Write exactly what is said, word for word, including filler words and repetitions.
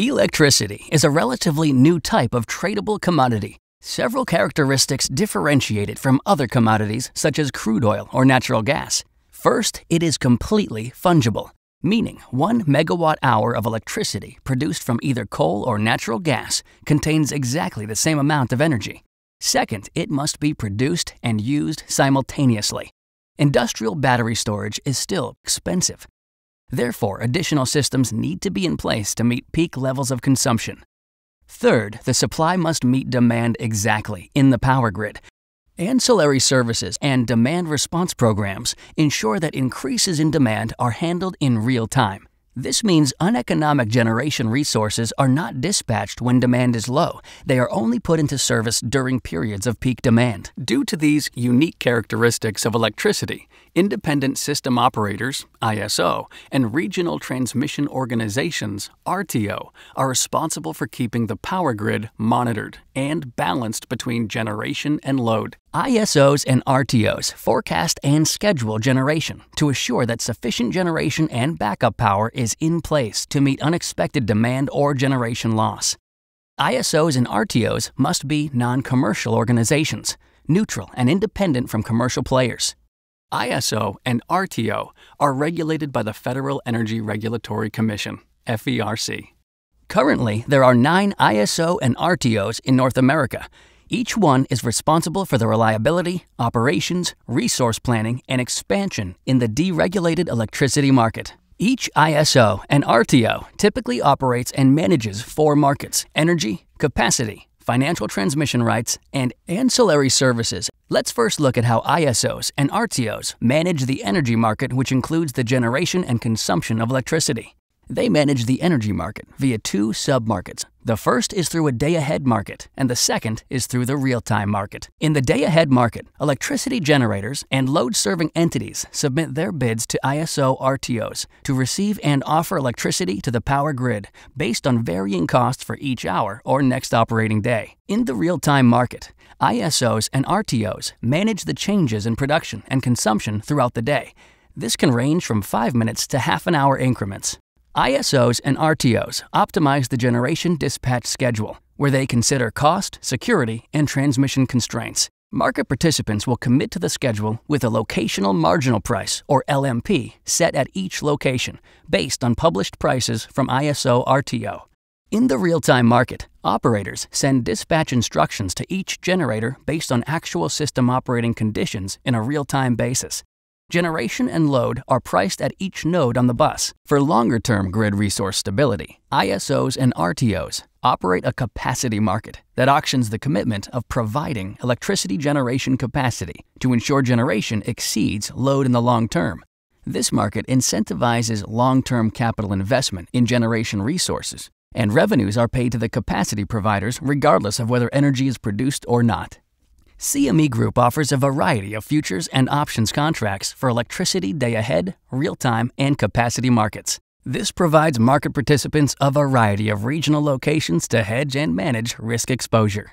Electricity is a relatively new type of tradable commodity. Several characteristics differentiate it from other commodities such as crude oil or natural gas. First, it is completely fungible, meaning one megawatt hour of electricity produced from either coal or natural gas contains exactly the same amount of energy. Second, it must be produced and used simultaneously. Industrial battery storage is still expensive. Therefore, additional systems need to be in place to meet peak levels of consumption. Third, the supply must meet demand exactly in the power grid. Ancillary services and demand response programs ensure that increases in demand are handled in real time. This means uneconomic generation resources are not dispatched when demand is low. They are only put into service during periods of peak demand. Due to these unique characteristics of electricity, independent system operators, I S O, and regional transmission organizations, R T O, are responsible for keeping the power grid monitored and balanced between generation and load. I S Os and R T Os forecast and schedule generation to assure that sufficient generation and backup power is in place to meet unexpected demand or generation loss. I S Os and R T Os must be non-commercial organizations, neutral and independent from commercial players. I S O and R T O are regulated by the Federal Energy Regulatory Commission, F E R C. Currently, there are nine I S O and R T Os in North America. Each one is responsible for the reliability, operations, resource planning, and expansion in the deregulated electricity market. Each I S O and R T O typically operates and manages four markets: energy, capacity, financial transmission rights, and ancillary services. Let's first look at how I S Os and R T Os manage the energy market, which includes the generation and consumption of electricity. They manage the energy market via two submarkets. The first is through a day-ahead market, and the second is through the real-time market. In the day-ahead market, electricity generators and load-serving entities submit their bids to I S O R T Os to receive and offer electricity to the power grid based on varying costs for each hour or next operating day. In the real-time market, I S Os and R T Os manage the changes in production and consumption throughout the day. This can range from five minutes to half an hour increments. I S Os and R T Os optimize the generation dispatch schedule, where they consider cost, security, and transmission constraints. Market participants will commit to the schedule with a locational marginal price, or L M P, set at each location, based on published prices from I S O R T O. In the real-time market, operators send dispatch instructions to each generator based on actual system operating conditions in a real-time basis. Generation and load are priced at each node on the bus. For longer-term grid resource stability, I S Os and R T Os operate a capacity market that auctions the commitment of providing electricity generation capacity to ensure generation exceeds load in the long term. This market incentivizes long-term capital investment in generation resources, and revenues are paid to the capacity providers regardless of whether energy is produced or not. C M E Group offers a variety of futures and options contracts for electricity day-ahead, real-time, and capacity markets. This provides market participants a variety of regional locations to hedge and manage risk exposure.